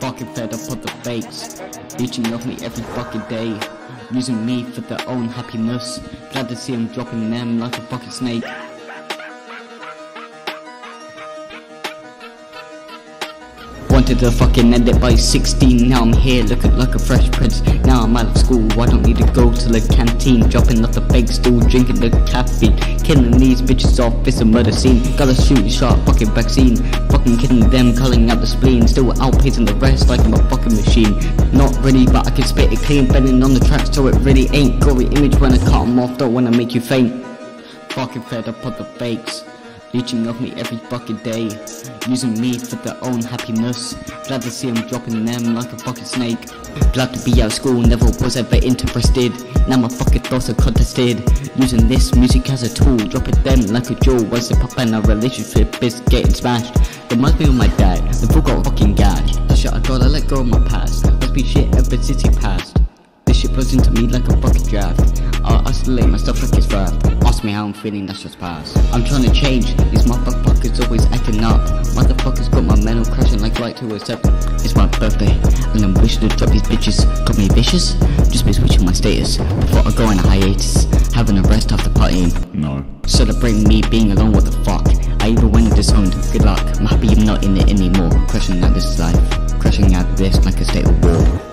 fucking fed up with the fakes, leeching off me every fucking day, using me for their own happiness. Glad to see them dropping them like a fucking snake. Wanted to fucking end it by 16, now I'm here looking like a fresh prince. Now I'm out of school, I don't need to go to the canteen. Dropping off the fake stool, drinking the caffeine. Killing these bitches off, it's a murder scene. Gotta shoot a shot, fucking vaccine. Fucking kidding them, culling out the spleen. Still outpacing the rest like I'm a fucking machine. Not really, but I can spit it clean. Bending on the tracks so it really ain't. Gory image when I cut them off, don't wanna make you faint. Fucking fed up with the fakes, leeching off me every fucking day, using me for their own happiness. Glad to see them dropping them like a fucking snake. Glad to be out of school, never was ever interested. Now my fucking thoughts are contested, using this music as a tool, dropping them like a jewel. What's the pop and our relationship is getting smashed. Reminds me of my dad, the full got fucking gash. That shit I got, I let go of my past. Must be shit ever since he passed. This shit flows into me like a fucking draft. I'll isolate myself like it's rough. Ask me how I'm feeling, that's just past. I'm trying to change, these motherfuckers always acting up. Motherfuckers got my mental crashing like right to a 7. It's my birthday, and I'm wishing to drop these bitches. Got me vicious? Just be switching my status before I go on a hiatus, having a rest after partying. No. Celebrating me being alone, what the fuck? I even went disowned, good luck. I'm happy I'm not in it anymore. Crashing out this life, crashing out this like a state of war.